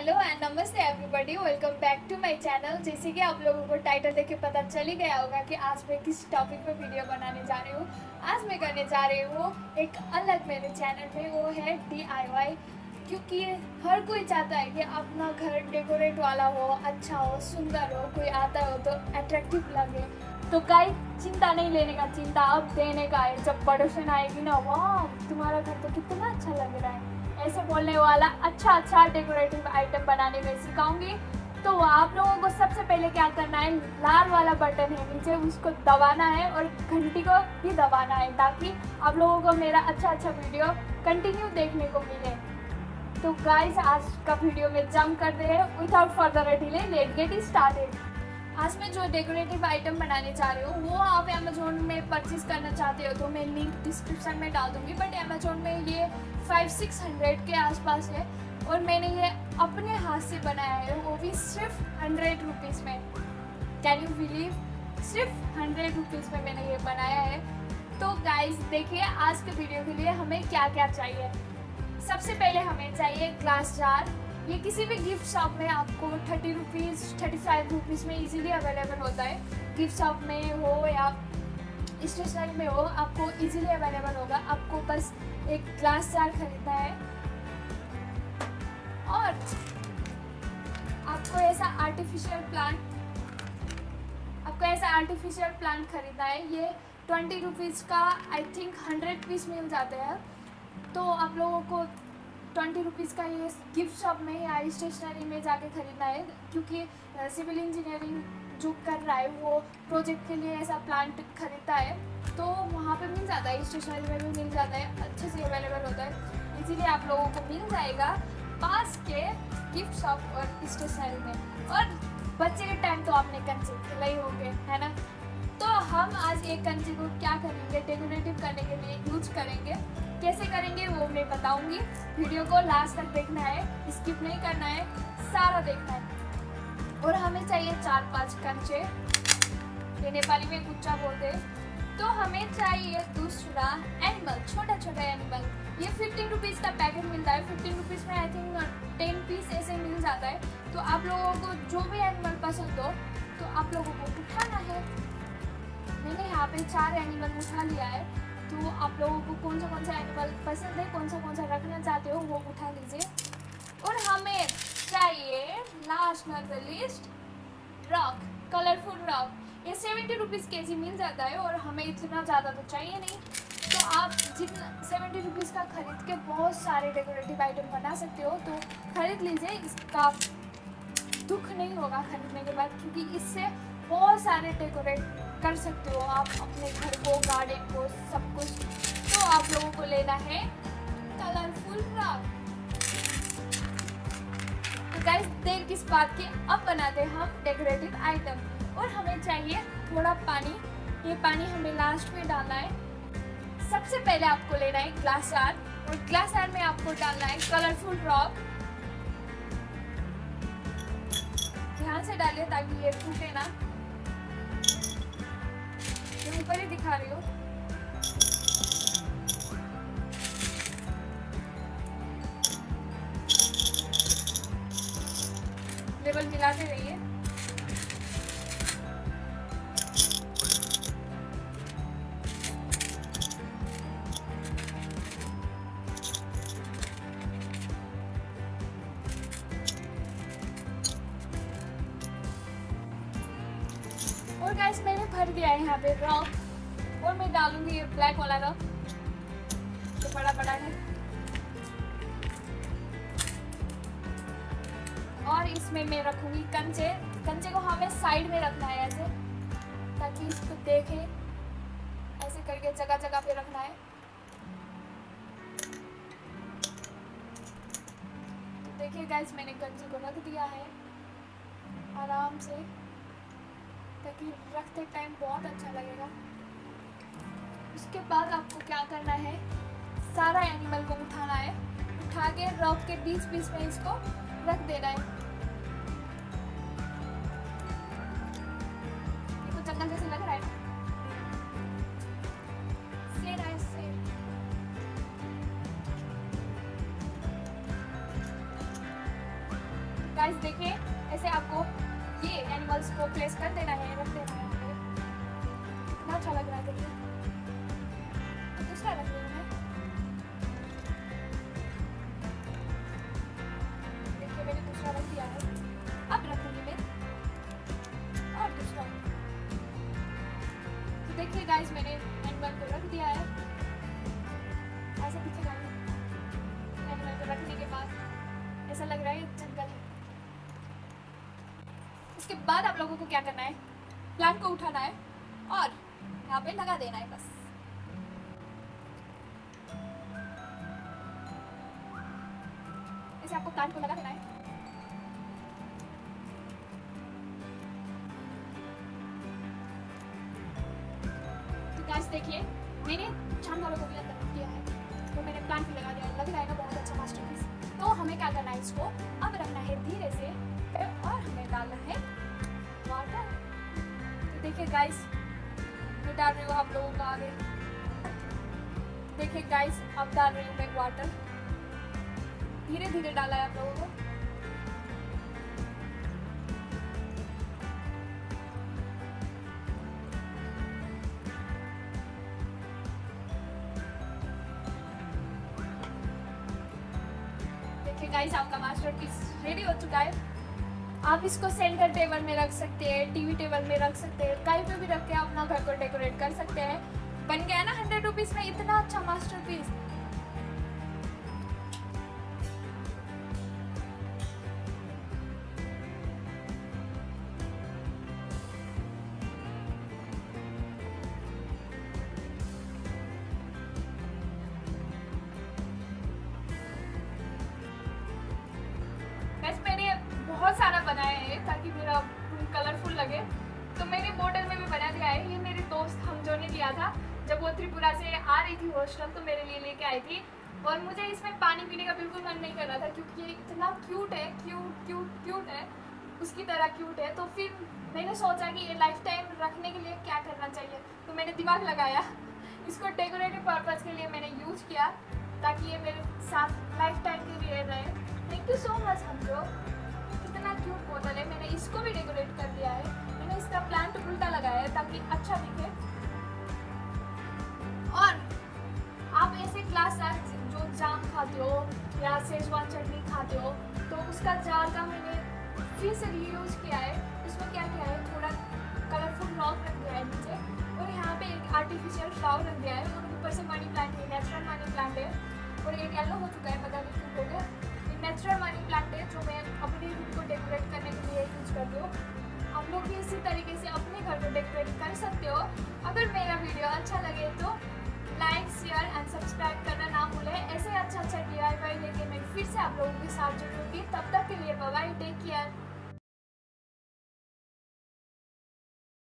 Hello and namaste everybody, welcome back to my channel. जैसे कि आप लोगों को टाइटल देख के पता चली गया होगा कि आज मैं किस टॉपिक पर वीडियो बनाने जा रही हूँ। आज मैं करने जा रही हूँ एक अलग मेरे चैनल पे, वो है DIY, क्योंकि हर कोई चाहता है कि अपना घर डेकोरेट वाला हो, अच्छा हो, सुंदर हो, कोई आता हो तो अट्रैक्टिव लगे। तो गाइस चिंता नहीं लेने का, चिंता अब देने का है। जब पड़ोसन आएगी ना, वाह तुम्हारा घर तो कितना अच्छा लग रहा है, ऐसे बोलने वाला अच्छा डेकोरेटिव आइटम बनाने में सिखाऊंगी। तो आप लोगों को सबसे पहले क्या करना है, लाल वाला बटन है नीचे, उसको दबाना है और घंटी को भी दबाना है, ताकि आप लोगों को मेरा अच्छा वीडियो कंटिन्यू देखने को मिले। तो गाइस आज का वीडियो में जंप करते हैं, without further delay let's get started. आज मैं जो डेकोरेटिव आइटम बनाने जा रही हूँ वो आप अमेजोन में परचेज करना चाहते हो तो मैं लिंक डिस्क्रिप्शन में डाल दूँगी, बट अमेजोन में ये 500-600 के आसपास है और मैंने ये अपने हाथ से बनाया है, वो भी सिर्फ 100 रुपीज़ में। कैन यू बिलीव, सिर्फ 100 रुपीज़ में मैंने ये बनाया है। तो गाइस देखिए आज के वीडियो के लिए हमें क्या क्या चाहिए। सबसे पहले हमें चाहिए ग्लास जार। ये किसी भी गिफ्ट शॉप में आपको 30 रुपीज़ 35 रुपीज़ में इजीली अवेलेबल होता है। गिफ्ट शॉप में हो या स्टेशनरी में हो आपको इजीली अवेलेबल होगा। आपको बस एक ग्लास जार खरीदना है और आपको ऐसा आर्टिफिशियल प्लांट खरीदना है। ये 20 रुपीज़ का आई थिंक 100 पीस मिल जाते हैं। तो आप लोगों को 20 रुपीज़ का ये गिफ्ट शॉप में या स्टेशनरी में जाके ख़रीदना है, क्योंकि सिविल इंजीनियरिंग जो कर रहा है वो प्रोजेक्ट के लिए ऐसा प्लांट खरीदता है तो वहाँ पे मिल जाता है, स्टेशनरी में भी मिल जाता है, अच्छे से अवेलेबल होता है, इसीलिए आप लोगों को मिल जाएगा पास के गिफ्ट शॉप और स्टेशनरी में। और बच्चे के टाइम तो आपने कंचे खेले ही होंगे, है ना। तो हम आज एक कंचे को क्या करेंगे, डेकोरेटिव करने के लिए यूज करेंगे। कैसे करेंगे वो मैं बताऊंगी। वीडियो को लास्ट तक देखना है, स्किप नहीं करना है, सारा देखना है। और हमें चाहिए 4-5 कंचे, ये नेपाली में गुच्चा बोलते हैं। तो हमें चाहिए दूसरा एनिमल, छोटा एनिमल। ये 15 रुपीज़ का पैकेट मिलता है। 15 रुपीज़ में आई थिंक 10 पीस ऐसे मिल जाता है। तो आप लोगों को जो भी एनिमल पसंद हो तो आप लोगों को उठाना है। मैंने यहाँ पे 4 एनिमल उठा लिया है। तो आप लोगों को कौन सा एनिमल पसंद है, कौन सा रखना चाहते हो वो उठा लीजिए। और हमें चाहिए last not the least rock, colourful rock. ये 70 रुपीज़ केजी मिल जाता है और हमें इतना ज़्यादा तो चाहिए नहीं। तो आप जितना 70 रुपीज़ का खरीद के बहुत सारे डेकोरेटिव आइटम बना सकते हो, तो खरीद लीजिए। इसका दुख नहीं होगा खरीदने के बाद, क्योंकि इससे बहुत सारे डेकोरेट कर सकते हो आप अपने घर को, गार्डन को, सब कुछ। तो आप लोगों को लेना है कलरफुल रॉक। तो गाइस देर किस बात की, अब बनाते हैं हम डेकोरेटिव आइटम। और हमें चाहिए थोड़ा पानी, ये पानी हमें लास्ट में डालना है। सबसे पहले आपको लेना है ग्लास जार, और ग्लास जार में आपको डालना है कलरफुल रॉक। ध्यान से डालिए ताकि ये टूटे ना, ऊपर ही दिखा रही हो। लेवल मिलाते रहिए। और गाइस मैंने भर दिया है यहाँ पे रॉक, और मैं डालूंगी ये ब्लैक वाला रॉक, तो बड़ा है। और इसमें मैं रखूंगी कंचे को हमें साइड में रखना है ऐसे, ताकि इसको देखे। ऐसे करके जगह पे रखना है। तो देखिए गाइस मैंने कंचे को रख दिया है आराम से, ताकि रखते टाइम बहुत अच्छा लगेगा। उसके बाद आपको क्या करना है, सारा एनिमल को उठाना है, उठा के रॉक के बीच में इसको रख देना है। देखो जंगल जैसे लग रहा है, शेर है शेर। गाइस देखें, ऐसे आपको ये एनिमल्स को प्लेस कर देना है, रख देना है। कितना अच्छा लग रहा है, देखिए। दूसरा रख देना है, देखिए मैंने दूसरा रख दिया है। अब रखूंगी मैं और दूसरा। तो देखिए गाइस मैंने एनिमल को रख दिया है। ऐसे पीछे जाइए। एनिमल को रखने के बाद ऐसा लग रहा है जंगल है। इसके बाद आप लोगों को क्या करना है, प्लांट को उठाना है और यहाँ पे लगा देना है बस। ऐसे आपको प्लांट को लगा देना है। तो गाइस देखिए मैंने जानवरों को भी अंदर किया है, तो मैंने प्लांट भी लगा दिया। लग रहा है ना बहुत अच्छा मास्टरपीस। तो हमें क्या करना है, इसको अब रखना है धीरे से और हमें डालना है वाटर। तो देखिए गाइस मैं डाल रही हूँ आप लोगों का आगे। देखिए गाइस अब डाल रही हूँ मैं वाटर, धीरे धीरे डाला है आप लोगों को। गाइस आपका मास्टरपीस रेडी हो चुका है। आप इसको सेंटर टेबल में रख सकते हैं, टीवी टेबल में रख सकते हैं, कहीं पे भी रख के अपना घर को डेकोरेट कर सकते हैं। बन गया ना 100 रुपीज में इतना अच्छा मास्टरपीस। बहुत सारा बनाया है ताकि मेरा कलरफुल लगे। तो मैंने बॉर्डर में भी बना दिया है। ये मेरे दोस्त हमजो ने लिया था जब वो त्रिपुरा से आ रही थी हॉस्टल, तो मेरे लिए लेके आई थी। और मुझे इसमें पानी पीने का बिल्कुल मन नहीं कर रहा था क्योंकि ये इतना क्यूट है, क्यूट क्यूट क्यूट है, उसकी तरह क्यूट है। तो फिर मैंने सोचा कि ये लाइफ टाइम रखने के लिए क्या करना चाहिए। तो मैंने दिमाग लगाया, इसको डेकोरेटिव पर्पज़ के लिए मैंने यूज किया ताकि ये मेरे साथ लाइफ टाइम के लिए रहे। थैंक यू सो मच हमजो। इतना क्यूट बोतल है, मैंने इसको भी डेकोरेट कर दिया है। मैंने इसका प्लांट उल्टा लगाया है ताकि अच्छा दिखे। और आप ऐसे ग्लास जो जाम खाते हो या सेजवान चटनी खाते हो, तो उसका जार का मैंने फिर से रीयूज किया है। इसमें क्या किया है, थोड़ा कलरफुल रॉक रख दिया है नीचे, और यहाँ पे एक आर्टिफिशियल फ्लावर रख दिया है, और ऊपर से मनी प्लांट है, नेचुरल मनी प्लांट है। और ये येलो हो चुका है, पता नहीं क्यों हो गया। नेचुरल मनी प्लांट है जो मैं अपने रूम को डेकोरेट करने के लिए यूज करती हूँ। आप लोग भी इसी तरीके से अपने घर को डेकोरेट कर सकते हो। अगर मेरा वीडियो अच्छा लगे तो लाइक, शेयर एंड सब्सक्राइब करना ना भूलें। ऐसे अच्छा DIY लेके मैं फिर से आप लोगों के साथ जुड़ूंगी। तब तक के लिए बाय बाय, टेक केयर।